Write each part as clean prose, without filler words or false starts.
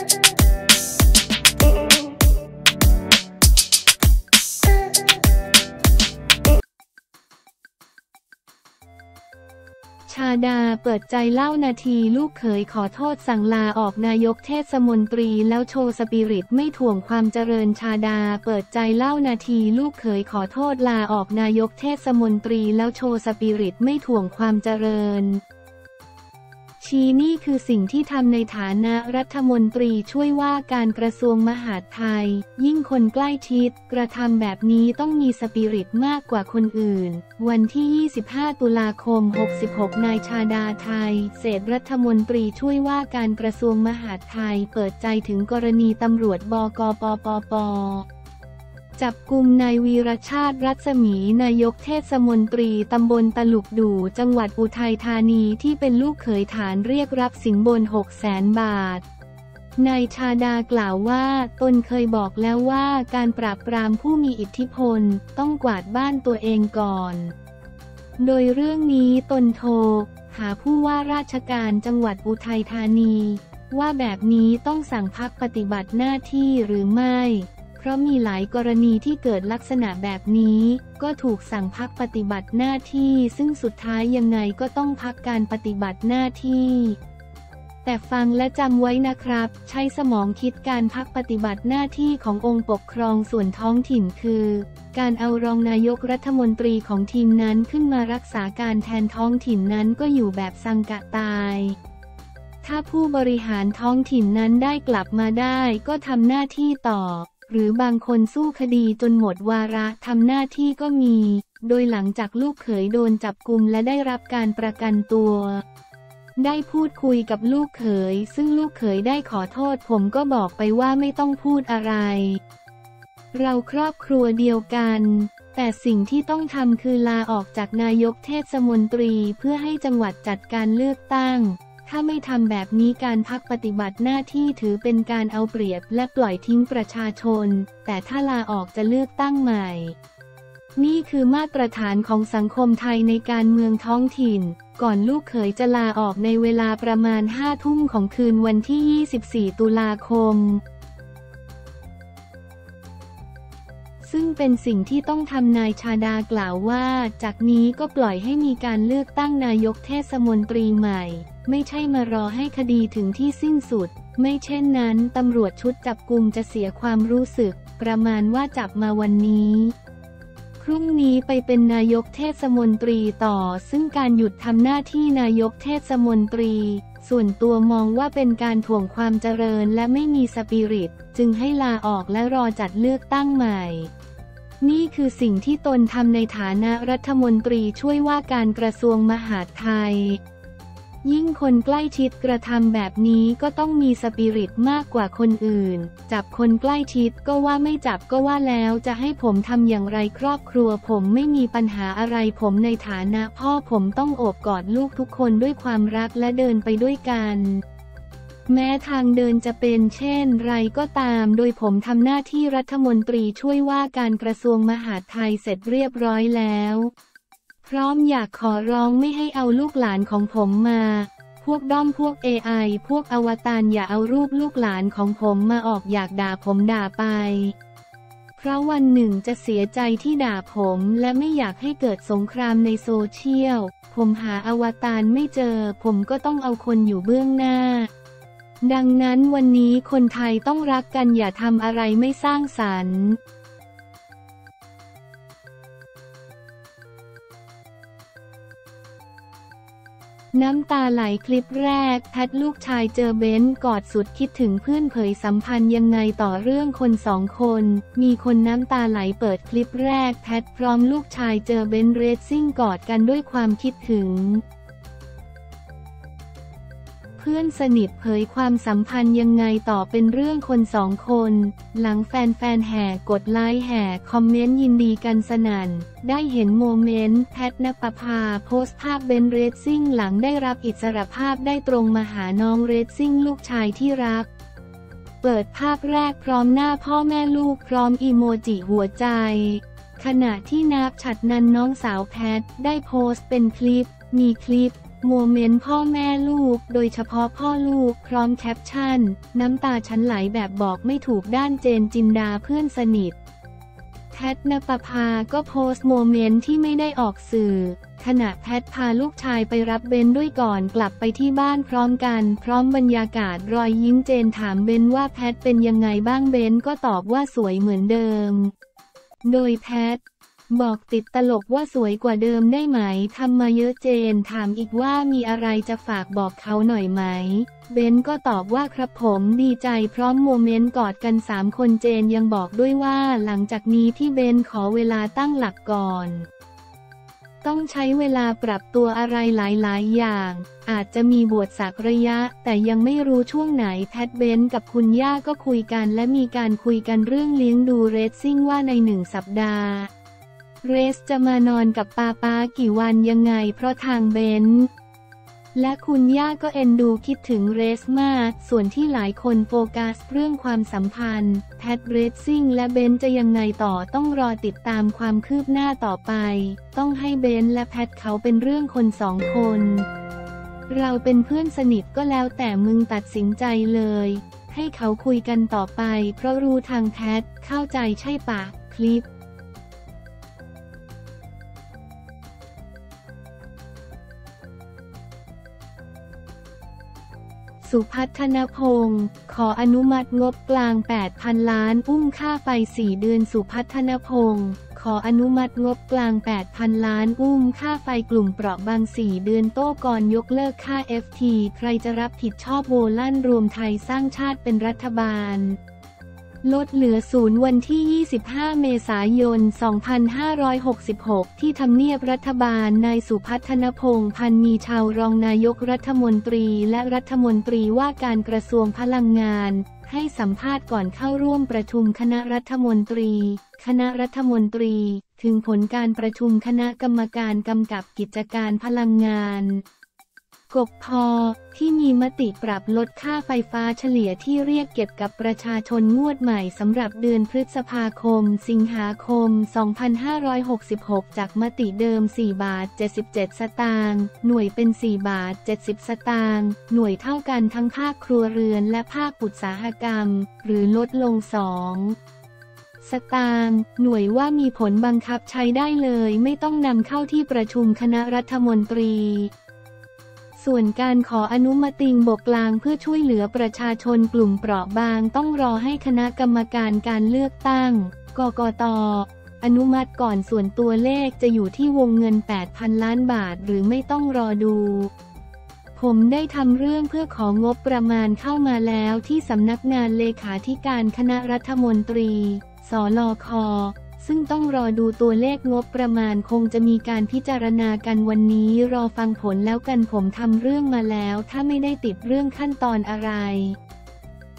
ชาดาเปิดใจเล่านาทีลูกเขยขอโทษสั่งลาออกนายกเทศมนตรีแล้วโชว์สปิริตไม่ถ่วงความเจริญชาดาเปิดใจเล่านาทีลูกเขยขอโทษลาออกนายกเทศมนตรีแล้วโชว์สปิริตไม่ถ่วงความเจริญชี้นี่คือสิ่งที่ทำในฐานะรัฐมนตรีช่วยว่าการกระทรวงมหาดไทยยิ่งคนใกล้ชิดกระทำแบบนี้ต้องมีสปิริตมากกว่าคนอื่นวันที่25ตุลาคม66นายชาดาไทยเศษรัฐมนตรีช่วยว่าการกระทรวงมหาดไทยเปิดใจถึงกรณีตำรวจบกปปปจับกุมนายวีรชาติรัศมีนายกเทศมนตรีตำบลตลุกดู่จังหวัดอุทัยธานีที่เป็นลูกเขยฐานเรียกรับสินบน 600,000 บาทนายชาดากล่าวว่าตนเคยบอกแล้วว่าการปราบปรามผู้มีอิทธิพลต้องกวาดบ้านตัวเองก่อนโดยเรื่องนี้ตนโทรหาผู้ว่าราชการจังหวัดอุทัยธานีว่าแบบนี้ต้องสั่งพักปฏิบัติหน้าที่หรือไม่เพราะมีหลายกรณีที่เกิดลักษณะแบบนี้ก็ถูกสั่งพักปฏิบัติหน้าที่ซึ่งสุดท้ายยังไงก็ต้องพักการปฏิบัติหน้าที่แต่ฟังและจำไว้นะครับใช้สมองคิดการพักปฏิบัติหน้าที่ขององค์ปกครองส่วนท้องถิ่นคือการเอารองนายกรัฐมนตรีของทีมนั้นขึ้นมารักษาการแทนท้องถิ่นนั้นก็อยู่แบบสังกะตายถ้าผู้บริหารท้องถิ่นนั้นได้กลับมาได้ก็ทำหน้าที่ต่อหรือบางคนสู้คดีจนหมดวาระทำหน้าที่ก็มีโดยหลังจากลูกเขยโดนจับกุมและได้รับการประกันตัวได้พูดคุยกับลูกเขยซึ่งลูกเขยได้ขอโทษผมก็บอกไปว่าไม่ต้องพูดอะไรเราครอบครัวเดียวกันแต่สิ่งที่ต้องทำคือลาออกจากนายกเทศมนตรีเพื่อให้จังหวัดจัดการเลือกตั้งถ้าไม่ทำแบบนี้การพักปฏิบัติหน้าที่ถือเป็นการเอาเปรียบและปล่อยทิ้งประชาชนแต่ถ้าลาออกจะเลือกตั้งใหม่นี่คือมาตรฐานของสังคมไทยในการเมืองท้องถิ่นก่อนลูกเขยจะลาออกในเวลาประมาณ5 ทุ่มของคืนวันที่24ตุลาคมซึ่งเป็นสิ่งที่ต้องทำนายชาดากล่าวว่าจากนี้ก็ปล่อยให้มีการเลือกตั้งนายกเทศมนตรีใหม่ไม่ใช่มารอให้คดีถึงที่สิ้นสุดไม่เช่นนั้นตำรวจชุดจับกุมจะเสียความรู้สึกประมาณว่าจับมาวันนี้พรุ่งนี้ไปเป็นนายกเทศมนตรีต่อซึ่งการหยุดทำหน้าที่นายกเทศมนตรีส่วนตัวมองว่าเป็นการถ่วงความเจริญและไม่มีสปิริตจึงให้ลาออกและรอจัดเลือกตั้งใหม่นี่คือสิ่งที่ตนทำในฐานะรัฐมนตรีช่วยว่าการกระทรวงมหาดไทยยิ่งคนใกล้ชิดกระทำแบบนี้ก็ต้องมีสปิริตมากกว่าคนอื่นจับคนใกล้ชิดก็ว่าไม่จับก็ว่าแล้วจะให้ผมทำอย่างไรครอบครัวผมไม่มีปัญหาอะไรผมในฐานะพ่อผมต้องโอบกอดลูกทุกคนด้วยความรักและเดินไปด้วยกันแม้ทางเดินจะเป็นเช่นไรก็ตามโดยผมทำหน้าที่รัฐมนตรีช่วยว่าการกระทรวงมหาดไทยเสร็จเรียบร้อยแล้วพร้อมอยากขอร้องไม่ให้เอาลูกหลานของผมมาพวกด้อมพวก AI พวกอวตารอย่าเอารูปลูกหลานของผมมาออกอยากด่าผมด่าไปเพราะวันหนึ่งจะเสียใจที่ด่าผมและไม่อยากให้เกิดสงครามในโซเชียลผมหาอวตารไม่เจอผมก็ต้องเอาคนอยู่เบื้องหน้าดังนั้นวันนี้คนไทยต้องรักกันอย่าทำอะไรไม่สร้างสรรค์น้ำตาไหลคลิปแรกแพทลูกชายเจอเบนซ์กอดสุดคิดถึงเพื่อนเผยสัมพันธ์ยังไงต่อเรื่องคนสองคนมีคนน้ำตาไหลเปิดคลิปแรกแพทพร้อมลูกชายเจอเบนซ์เรซซิ่งกอดกันด้วยความคิดถึงเพื่อนสนิทเผยความสัมพันธ์ยังไงต่อเป็นเรื่องคนสองคนหลังแฟนๆแห่กดไลค์แห่คอมเมนต์ยินดีกันสนั่นได้เห็นโมเมนต์แพทณปภาโพสต์ภาพเบนซ์เรซซิ่งหลังได้รับอิสรภาพได้ตรงมาหาน้องเรซซิ่งลูกชายที่รักเปิดภาพแรกพร้อมหน้าพ่อแม่ลูกพร้อมอีโมจิหัวใจขณะที่นับฉัตรนันท์น้องสาวแพทได้โพสต์เป็นคลิปมีคลิป โมเมนต์พ่อแม่ลูกโดยเฉพาะพ่อลูกพร้อมแคปชั่นน้ำตาฉันไหลแบบบอกไม่ถูกด้านเจนจินดาเพื่อนสนิทแพทณปภาก็โพสต์โมเมนต์ที่ไม่ได้ออกสื่อขณะแพทพาลูกชายไปรับเบนด้วยก่อนกลับไปที่บ้านพร้อมกันพร้อมบรรยากาศรอยยิ้มเจนถามเบนว่าแพทเป็นยังไงบ้างเบนก็ตอบว่าสวยเหมือนเดิมโดยแพทบอกติดตลกว่าสวยกว่าเดิมได้ไหมทำมาเยอะเจนถามอีกว่ามีอะไรจะฝากบอกเขาหน่อยไหมเบนก็ตอบว่าครับผมดีใจพร้อมโมเมนต์กอดกัน3คนเจนยังบอกด้วยว่าหลังจากนี้ที่เบนขอเวลาตั้งหลักก่อนต้องใช้เวลาปรับตัวอะไรหลายๆอย่างอาจจะมีบวชสักระยะแต่ยังไม่รู้ช่วงไหนแพทเบนกับคุณย่าก็คุยกันและมีการคุยกันเรื่องเลี้ยงดูเรซซิ่งว่าใน1สัปดาห์เรซจะมานอนกับป้ากี่วันยังไงเพราะทางเบนและคุณย่าก็เอ็นดูคิดถึงเรซมากส่วนที่หลายคนโฟกัสเรื่องความสัมพันธ์แพทเรซซิ่งและเบนจะยังไงต่อต้องรอติดตามความคืบหน้าต่อไปต้องให้เบนและแพทเขาเป็นเรื่องคนสองคนเราเป็นเพื่อนสนิทก็แล้วแต่มึงตัดสินใจเลยให้เขาคุยกันต่อไปเพราะรู้ทางแพทเข้าใจใช่ปะคลิปสุพัฒนพงศ์ขออนุมัติงบกลาง 8,000 ล้านอุ้มค่าไฟ4เดือนสุพัฒนพงศ์ขออนุมัติงบกลาง 8,000 ล้านอุ้มค่าไฟกลุ่มเปราะบาง4เดือนโต้กรยกเลิกค่า FT ใครจะรับผิดชอบโวลั่นรวมไทยสร้างชาติเป็นรัฐบาลลดเหลือศูนย์วันที่25เมษายน2566ที่ทำเนียบรัฐบาลนายสุพัฒนพงศ์พันมีชาวรองนายกรัฐมนตรีและรัฐมนตรีว่าการกระทรวงพลังงานให้สัมภาษณ์ก่อนเข้าร่วมประชุมคณะรัฐมนตรีถึงผลการประชุมคณะกรรมการกำกับกิจการพลังงานกบพ.ที่มีมติปรับลดค่าไฟฟ้าเฉลี่ยที่เรียกเก็บกับประชาชนงวดใหม่สำหรับเดือนพฤษภาคมสิงหาคม2566จากมติเดิม4.77 บาทหน่วยเป็น4.70 บาทหน่วยเท่ากันทั้งภาคครัวเรือนและภาคอุตสาหกรรมหรือลดลง2 สตางค์หน่วยว่ามีผลบังคับใช้ได้เลยไม่ต้องนำเข้าที่ประชุมคณะรัฐมนตรีส่วนการขออนุมัติงบกลางเพื่อช่วยเหลือประชาชนกลุ่มเปราะบางต้องรอให้คณะกรรมการการเลือกตั้งกกต.อนุมัติก่อนส่วนตัวเลขจะอยู่ที่วงเงิน 8,000 ล้านบาทหรือไม่ต้องรอดูผมได้ทำเรื่องเพื่อของบประมาณเข้ามาแล้วที่สำนักงานเลขาธิการคณะรัฐมนตรีสลค.ซึ่งต้องรอดูตัวเลขงบประมาณคงจะมีการพิจารณากันวันนี้รอฟังผลแล้วกันผมทำเรื่องมาแล้วถ้าไม่ได้ติดเรื่องขั้นตอนอะไร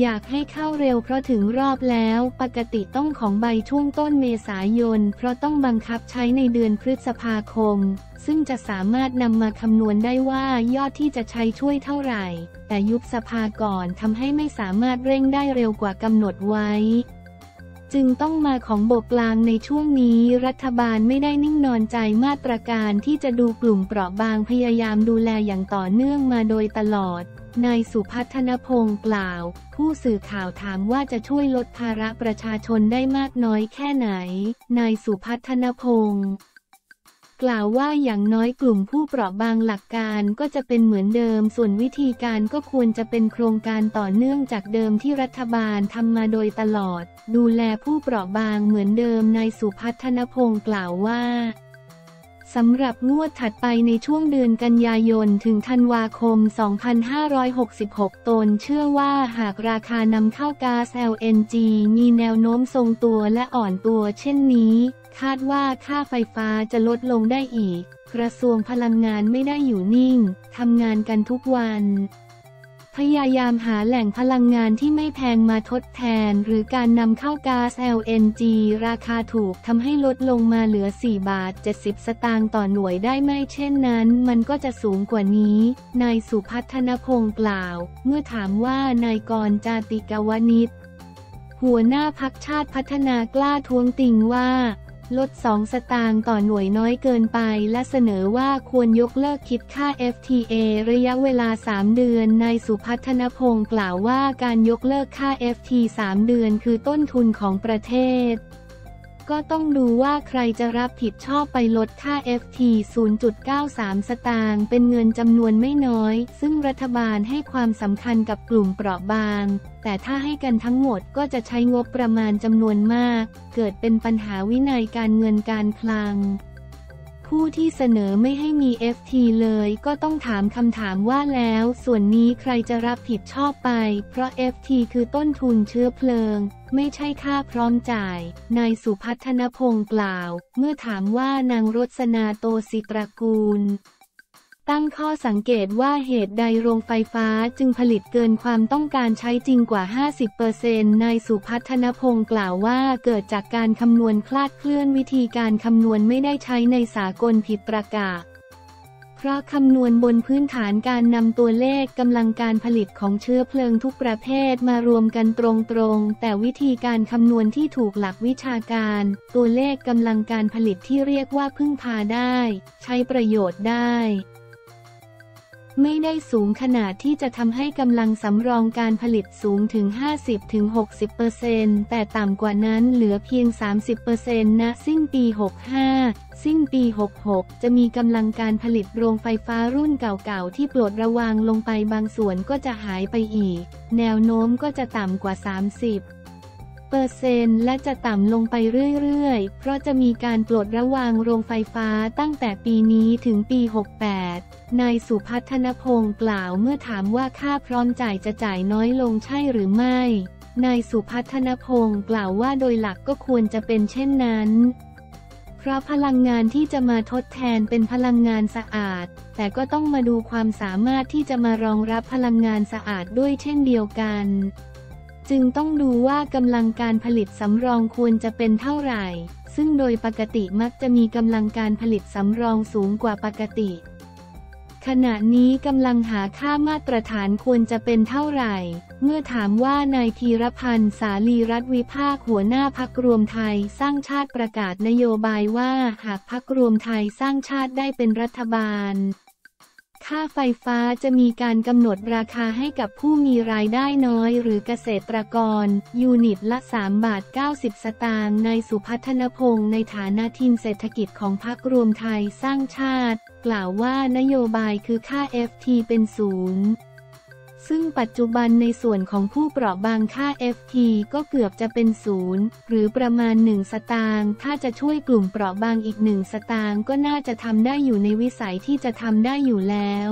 อยากให้เข้าเร็วเพราะถึงรอบแล้วปกติต้องของใบช่วงต้นเมษายนเพราะต้องบังคับใช้ในเดือนพฤษภาคมซึ่งจะสามารถนำมาคำนวณได้ว่ายอดที่จะใช้ช่วยเท่าไหร่แต่ยุบสภาก่อนทำให้ไม่สามารถเร่งได้เร็วกว่ากำหนดไว้จึงต้องมาของบกลางในช่วงนี้รัฐบาลไม่ได้นิ่งนอนใจมาตรการที่จะดูกลุ่มเปราะบางพยายามดูแลอย่างต่อเนื่องมาโดยตลอดนายสุพัฒนพงศ์กล่าวผู้สื่อข่าวถามว่าจะช่วยลดภาระประชาชนได้มากน้อยแค่ไหนนายสุพัฒนพงศ์กล่าวว่าอย่างน้อยกลุ่มผู้เปราะบางหลักการก็จะเป็นเหมือนเดิมส่วนวิธีการก็ควรจะเป็นโครงการต่อเนื่องจากเดิมที่รัฐบาลทำมาโดยตลอดดูแลผู้เปราะบางเหมือนเดิมนายสุพัฒนพงศ์กล่าวว่าสำหรับงวดถัดไปในช่วงเดือนกันยายนถึงธันวาคม2566ตนเชื่อว่าหากราคานำเข้าก๊าซ LNG มีแนวโน้มทรงตัวและอ่อนตัวเช่นนี้คาดว่าค่าไฟฟ้าจะลดลงได้อีกกระทรวงพลังงานไม่ได้อยู่นิ่งทำงานกันทุกวันพยายามหาแหล่งพลังงานที่ไม่แพงมาทดแทนหรือการนำเข้าก๊าซ LNG ราคาถูกทำให้ลดลงมาเหลือ4.70 บาทต่อหน่วยได้ไม่เช่นนั้นมันก็จะสูงกว่านี้นายสุพัฒนพงศ์กล่าวเมื่อถามว่านายกรณ์ จาติกวณิชหัวหน้าพรรคชาติพัฒนากล้าท้วงติงว่า ลด2 สตางค์ต่อหน่วยน้อยเกินไปและเสนอว่าควรยกเลิกคิดค่า FTA ระยะเวลา3เดือนนายสุพัฒนพงศ์กล่าวว่าการยกเลิกค่า FT 3 เดือนคือต้นทุนของประเทศก็ต้องดูว่าใครจะรับผิดชอบไปลดค่า FT 0.93 สตางค์เป็นเงินจำนวนไม่น้อยซึ่งรัฐบาลให้ความสำคัญกับกลุ่มเปราะบางแต่ถ้าให้กันทั้งหมดก็จะใช้งบประมาณจำนวนมากเกิดเป็นปัญหาวินัยการเงินการคลังผู้ที่เสนอไม่ให้มี FT เลยก็ต้องถามคำถามว่าแล้วส่วนนี้ใครจะรับผิดชอบไปเพราะ FT คือต้นทุนเชื้อเพลิงไม่ใช่ค่าพร้อมจ่ายนายสุพัฒนพงศ์กล่าวเมื่อถามว่านางรสนาโตศิตระกูลตั้งข้อสังเกตว่าเหตุใดโรงไฟฟ้าจึงผลิตเกินความต้องการใช้จริงกว่า 50% นายสุพัฒนพงศ์กล่าวว่าเกิดจากการคำนวณคลาดเคลื่อนวิธีการคำนวณไม่ได้ใช้ในสากลผิดประกาศเพราะคำนวณบนพื้นฐานการนำตัวเลขกำลังการผลิตของเชื้อเพลิงทุกประเภทมารวมกันตรงๆแต่วิธีการคำนวณที่ถูกหลักวิชาการตัวเลขกำลังการผลิตที่เรียกว่าพึ่งพาได้ใช้ประโยชน์ได้ไม่ได้สูงขนาดที่จะทำให้กำลังสำรองการผลิตสูงถึง 50-60% แต่ต่ำกว่านั้นเหลือเพียง 30% ณ สิ้นปี 65 สิ้นปี 66 จะมีกำลังการผลิตโรงไฟฟ้ารุ่นเก่าๆที่ปลดระวางลงไปบางส่วนก็จะหายไปอีกแนวโน้มก็จะต่ำกว่า 30% และจะต่ำลงไปเรื่อยๆเพราะจะมีการปลดระวางโรงไฟฟ้าตั้งแต่ปีนี้ถึงปี 68 นายสุพัฒนพงศ์กล่าวเมื่อถามว่าค่าพร้อมจ่ายจะจ่ายน้อยลงใช่หรือไม่นายสุพัฒนพงศ์กล่าวว่าโดยหลักก็ควรจะเป็นเช่นนั้นเพราะพลังงานที่จะมาทดแทนเป็นพลังงานสะอาดแต่ก็ต้องมาดูความสามารถที่จะมารองรับพลังงานสะอาดด้วยเช่นเดียวกันจึงต้องดูว่ากำลังการผลิตสำรองควรจะเป็นเท่าไหร่ซึ่งโดยปกติมักจะมีกำลังการผลิตสำรองสูงกว่าปกติขณะนี้กำลังหาค่ามาตรฐานควรจะเป็นเท่าไหร่เมื่อถามว่านายธีรพันธ์สาลีรัตน์วิภาคหัวหน้าพรรครวมไทยสร้างชาติประกาศนโยบายว่าหากพรรครวมไทยสร้างชาติได้เป็นรัฐบาลค่าไฟฟ้าจะมีการกำหนดราคาให้กับผู้มีรายได้น้อยหรือเกษตรกรยูนิตละ 3.90 สตางค์นายสุพัฒนพงศ์ในฐานะทีมเศรษฐกิจของพรรครวมไทยสร้างชาติกล่าวว่านโยบายคือค่า FT เป็น0ซึ่งปัจจุบันในส่วนของผู้เปราะบางค่า FT ก็เกือบจะเป็น0หรือประมาณ1 สตางค์ถ้าจะช่วยกลุ่มเปราะบางอีก1 สตางค์ก็น่าจะทำได้อยู่ในวิสัยที่จะทำได้อยู่แล้ว